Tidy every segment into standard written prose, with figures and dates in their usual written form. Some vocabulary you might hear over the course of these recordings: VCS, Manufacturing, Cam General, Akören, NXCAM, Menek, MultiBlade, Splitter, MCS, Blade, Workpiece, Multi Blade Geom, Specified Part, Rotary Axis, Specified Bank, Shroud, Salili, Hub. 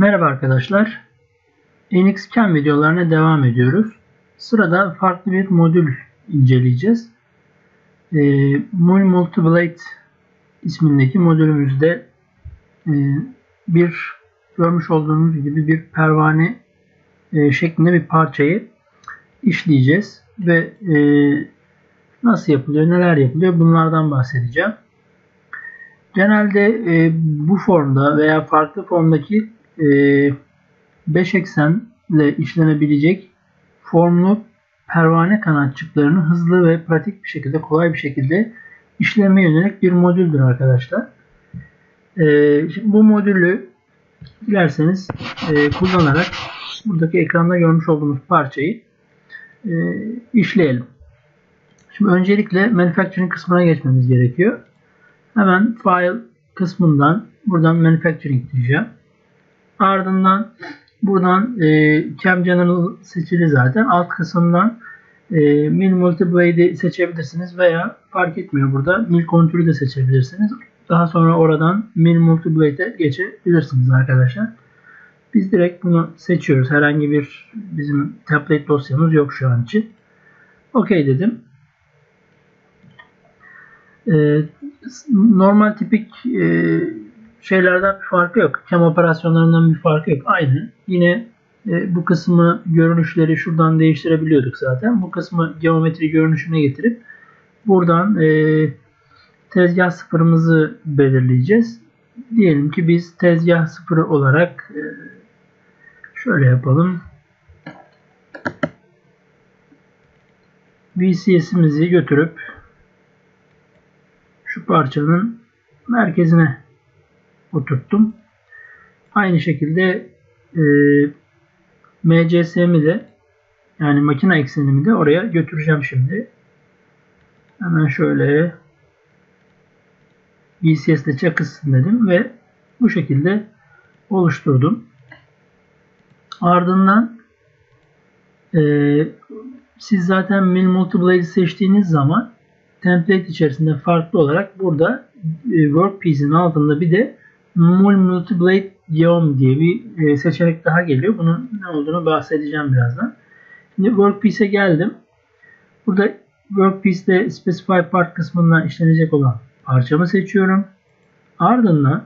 Merhaba arkadaşlar. NXCAM videolarına devam ediyoruz. Sırada farklı bir modül inceleyeceğiz. Multi Blade ismindeki modülümüzde bir görmüş olduğunuz gibi bir pervane şeklinde bir parçayı işleyeceğiz ve nasıl yapılıyor, neler yapılıyor bunlardan bahsedeceğim. Genelde bu formda veya farklı formdaki 5 eksenle işlenebilecek formlu pervane kanatçıklarını hızlı ve pratik bir şekilde, kolay bir şekilde işlemeye yönelik bir modüldür arkadaşlar. Şimdi bu modülü dilerseniz kullanarak buradaki ekranda görmüş olduğumuz parçayı işleyelim. Şimdi öncelikle Manufacturing kısmına geçmemiz gerekiyor. Hemen File kısmından buradan Manufacturing diyeceğim. Ardından buradan Cam General seçili zaten. Alt kısımdan MultiBlade'i seçebilirsiniz veya fark etmiyor burada. Mil kontürü de seçebilirsiniz. Daha sonra oradan MultiBlade'e geçebilirsiniz arkadaşlar. Biz direkt bunu seçiyoruz. Herhangi bir bizim template dosyamız yok şu an için. OK dedim. Normal tipik şeylerden bir farkı yok. Cam operasyonlarından bir farkı yok. Aynı. Yine bu kısmı görünüşleri şuradan değiştirebiliyorduk zaten. Bu kısmı geometri görünüşüne getirip buradan tezgah sıfırımızı belirleyeceğiz. Diyelim ki biz tezgah sıfırı olarak şöyle yapalım. VCS'imizi götürüp şu parçanın merkezine oturttum. Aynı şekilde MCS'mi de, yani makine eksenimi de oraya götüreceğim şimdi. Hemen şöyle VCS'le çakışsın dedim ve bu şekilde oluşturdum. Ardından siz zaten MultiBlade'i seçtiğiniz zaman template içerisinde farklı olarak burada Workpiece'in altında bir de Multi Blade Geom diye bir seçenek daha geliyor. Bunun ne olduğunu bahsedeceğim birazdan. Şimdi Workpiece'e geldim. Burada Workpiece'de Specified Part kısmından işlenecek olan parçamı seçiyorum. Ardından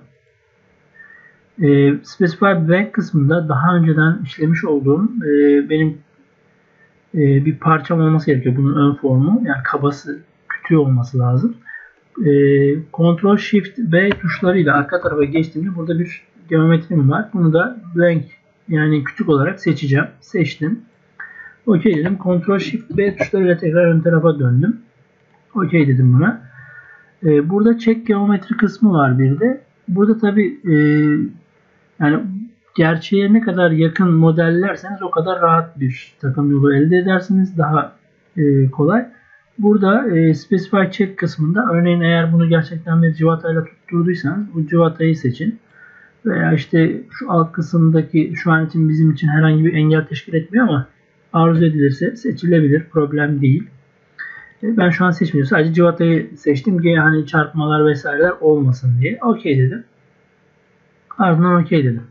Specified Bank kısmında daha önceden işlemiş olduğum benim bir parçam olması gerekiyor. Bunun ön formu, yani kabası olması lazım. Ctrl Shift B tuşlarıyla arka tarafa geçtiğimde burada bir geometrim var. Bunu da blank, yani küçük olarak seçeceğim. Seçtim. OK dedim. Ctrl Shift B tuşlarıyla tekrar ön tarafa döndüm. OK dedim buna. Burada check geometri kısmı var bir de. Burada tabi yani gerçeğe ne kadar yakın modellerseniz o kadar rahat bir takım yolu elde edersiniz. Daha kolay. Burada Specify Check kısmında örneğin eğer bunu gerçekten bir civatayla tutturduysanız bu civatayı seçin. Veya işte şu alt kısımdaki şu an için bizim için herhangi bir engel teşkil etmiyor ama arzu edilirse seçilebilir. Problem değil. Ben şu an seçmiyorum. Sadece civatayı seçtim ki hani çarpmalar vesaireler olmasın diye. OK dedim. Ardından OK dedim.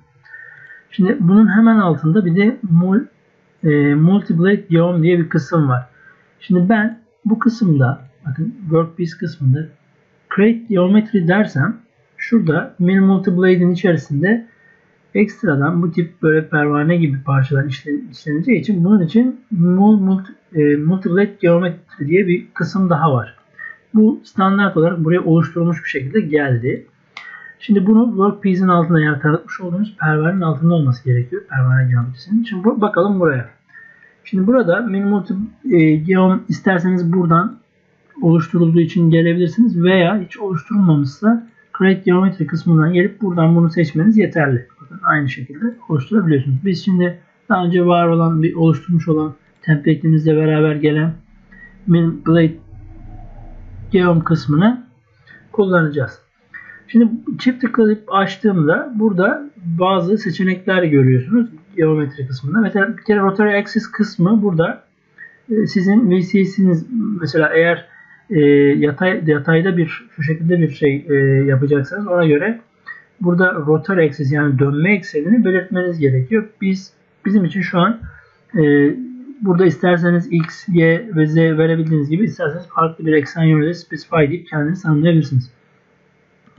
Şimdi bunun hemen altında bir de Multi Blade Geom diye bir kısım var. Şimdi ben bu kısımda, bakın Workpiece kısmında Create Geometry dersem şurada MultiBlade'in içerisinde ekstradan bu tip böyle pervane gibi parçalar işleneceği için bunun için MultiBlade Geometry diye bir kısım daha var. Bu standart olarak buraya oluşturulmuş bir şekilde geldi. Şimdi bunu Workpiece'in altında, yani tanıtmış olduğumuz pervanenin altında olması gerekiyor. Pervane geometrisinin. Şimdi bakalım buraya. Şimdi burada MultiBlade Geom isterseniz buradan oluşturulduğu için gelebilirsiniz veya hiç oluşturulmamışsa Create Geometry kısmından gelip buradan bunu seçmeniz yeterli. Bakın aynı şekilde oluşturabiliyorsunuz. Biz şimdi daha önce var olan, bir oluşturmuş olan template'imizle beraber gelen MultiBlade Geom kısmını kullanacağız. Şimdi çift tıklayıp açtığımda burada bazı seçenekler görüyorsunuz geometri kısmında. Mesela bir kere Rotary Axis kısmı burada sizin VCS'iniz. Mesela eğer yatayda bir şu şekilde bir şey yapacaksanız ona göre burada Rotary Axis yani dönme eksenini belirtmeniz gerekiyor. Bizim için şu an burada isterseniz X, Y ve Z verebildiğiniz gibi isterseniz farklı bir eksen yönünde specify deyip kendiniz anlayabilirsiniz.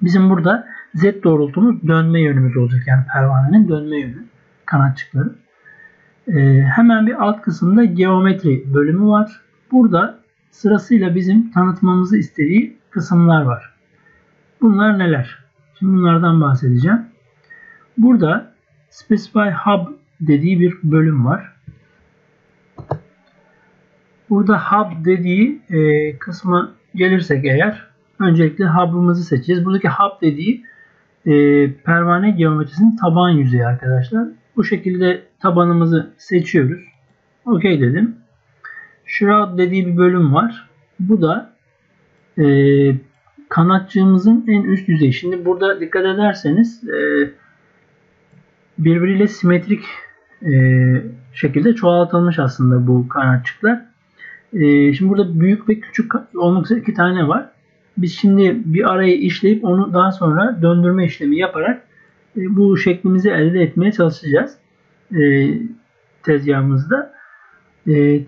Bizim burada Z doğrultumuz dönme yönümüz olacak. Yani pervanenin dönme yönü, kanatçıkları. Hemen bir alt kısımda geometri bölümü var. Burada sırasıyla bizim tanıtmamızı istediği kısımlar var. Bunlar neler? Şimdi bunlardan bahsedeceğim. Burada Specify Hub dediği bir bölüm var. Burada Hub dediği kısma gelirsek eğer öncelikle Hub'ımızı seçeceğiz. Buradaki Hub dediği pervane geometrisinin taban yüzeyi arkadaşlar. Bu şekilde tabanımızı seçiyoruz. OK dedim. Shroud dediği bir bölüm var. Bu da kanatçığımızın en üst yüzeyi. Şimdi burada dikkat ederseniz birbiriyle simetrik şekilde çoğaltılmış aslında bu kanatçıklar. Şimdi burada büyük ve küçük olmak üzere iki tane var. Biz şimdi bir arayı işleyip onu daha sonra döndürme işlemi yaparak bu şeklimizi elde etmeye çalışacağız tezgahımızda.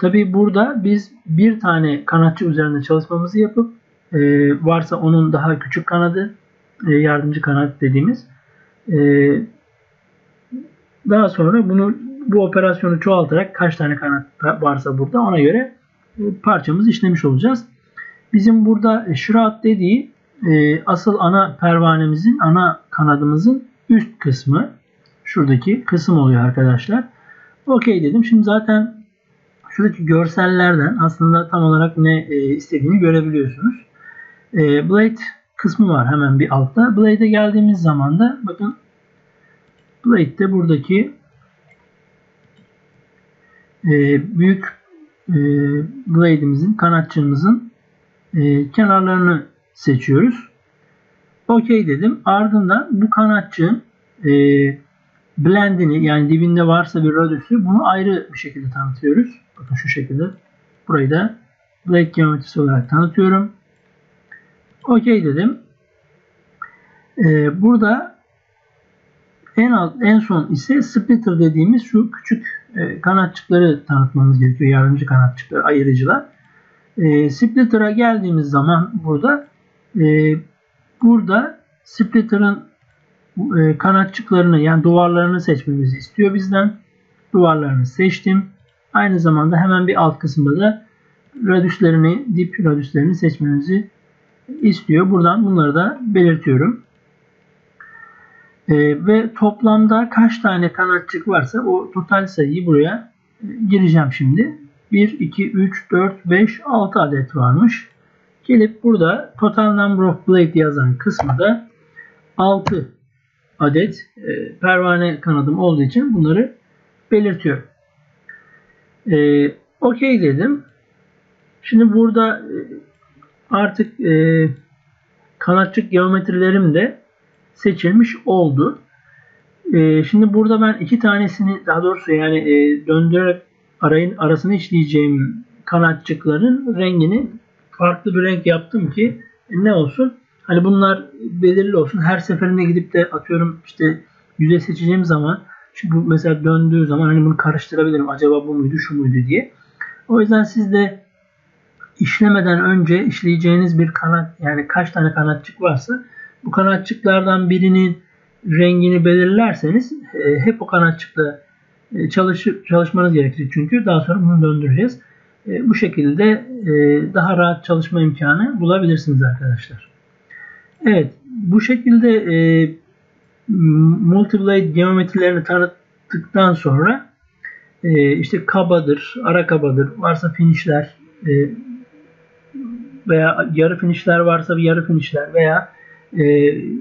Tabii burada biz bir tane kanatçı üzerinde çalışmamızı yapıp varsa onun daha küçük kanadı, yardımcı kanat dediğimiz. Daha sonra bu operasyonu çoğaltarak kaç tane kanat varsa burada ona göre parçamızı işlemiş olacağız. Bizim burada Shroud dediği asıl ana pervanemizin, ana kanadımızın üst kısmı. Şuradaki kısım oluyor arkadaşlar. OK dedim. Şimdi zaten şuradaki görsellerden aslında tam olarak ne istediğini görebiliyorsunuz. Blade kısmı var hemen bir altta. Blade'e geldiğimiz zaman da bakın Blade de buradaki büyük blade'imizin, kanatçığımızın kenarlarını seçiyoruz. OK dedim. Ardından bu kanatçığın blendini yani dibinde varsa bir radius'ü bunu ayrı bir şekilde tanıtıyoruz. Bakın şu şekilde. Burayı da Blade geometrisi olarak tanıtıyorum. OK dedim. Burada en son ise Splitter dediğimiz şu küçük kanatçıkları tanıtmamız gerekiyor. Yardımcı kanatçıkları, ayırıcılar. Splitter'a geldiğimiz zaman burada Splitter'ın kanatçıklarını yani duvarlarını seçmemizi istiyor bizden. Duvarlarını seçtim. Aynı zamanda hemen bir alt kısımda da dip radüslerini seçmemizi istiyor. Buradan bunları da belirtiyorum. Ve toplamda kaç tane kanatçık varsa o total sayıyı buraya gireceğim şimdi. 1, 2, 3, 4, 5, 6 adet varmış. Gelip burada Total Number of Blade yazan kısmında 6 adet pervane kanadım olduğu için bunları belirtiyorum. OK dedim. Şimdi burada artık kanatçık geometrilerim de seçilmiş oldu. Şimdi burada ben iki tanesini daha doğrusu yani döndürerek arayın arasını işleyeceğim kanatçıkların rengini farklı bir renk yaptım ki ne olsun? Hani bunlar belirli olsun. Her seferinde gidip de atıyorum işte yüzey seçeceğim zaman şu bu mesela döndüğü zaman hani bunu karıştırabilirim. Acaba bu muydu, şu muydu diye. O yüzden siz de işlemeden önce işleyeceğiniz bir kanat yani kaç tane kanatçık varsa bu kanatçıklardan birinin rengini belirlerseniz hep o kanatçıkla çalışmanız gerekecek. Çünkü daha sonra bunu döndüreceğiz. Bu şekilde daha rahat çalışma imkanı bulabilirsiniz arkadaşlar. Evet, bu şekilde MultiBlade geometrilerini tanıttıktan sonra işte kabadır, ara kabadır, varsa finişler veya yarı finişler varsa yarı finişler veya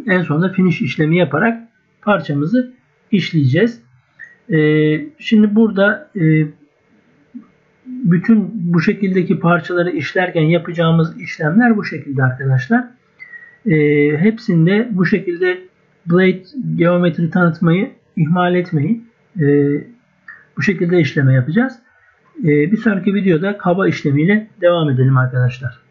en sonunda finish işlemi yaparak parçamızı işleyeceğiz. Şimdi burada bütün bu şekildeki parçaları işlerken yapacağımız işlemler bu şekilde arkadaşlar. Hepsinde bu şekilde Blade geometri tanıtmayı ihmal etmeyin. Bu şekilde işleme yapacağız. Bir sonraki videoda kaba işlemiyle devam edelim arkadaşlar.